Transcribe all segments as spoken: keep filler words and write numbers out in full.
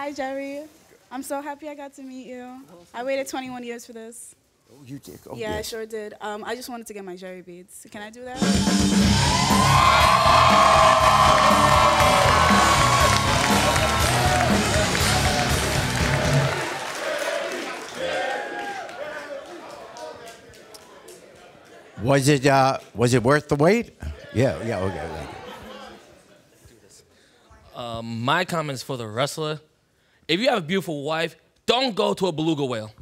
Hi, Jerry. I'm so happy I got to meet you. I waited twenty-one years for this. Oh, you did? Oh, yeah, yeah, I sure did. Um, I just wanted to get my Jerry beads. Can I do that? Was it, uh, was it worth the wait? Yeah, yeah, okay. okay. Uh, my comments for the wrestler. If you have a beautiful wife, don't go to a beluga whale.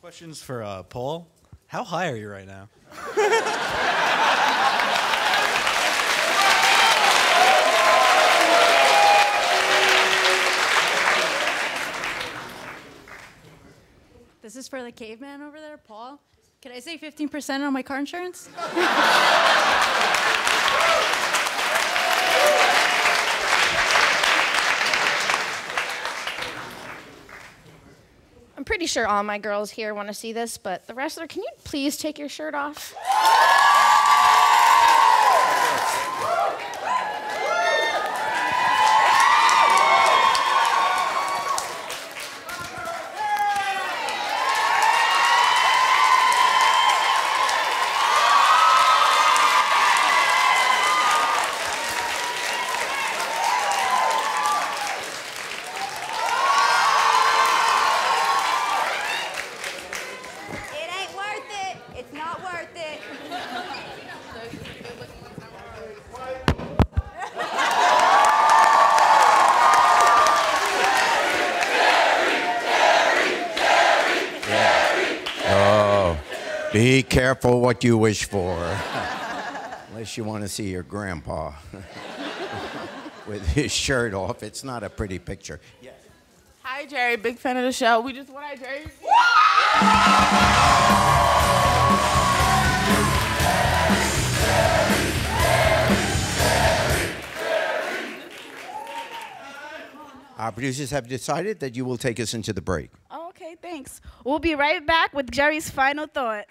Questions for uh, Paul. How high are you right now? This is for the caveman over there, Paul. Can I say fifteen percent on my car insurance? I'm pretty sure all my girls here want to see this, but the wrestler, can you please take your shirt off? Be careful what you wish for, unless you want to see your grandpa with his shirt off. It's not a pretty picture. Yes. Hi, Jerry. Big fan of the show. We just want our Jerry. Our producers have decided that you will take us into the break. Oh. Okay, thanks. We'll be right back with Jerry's final thought.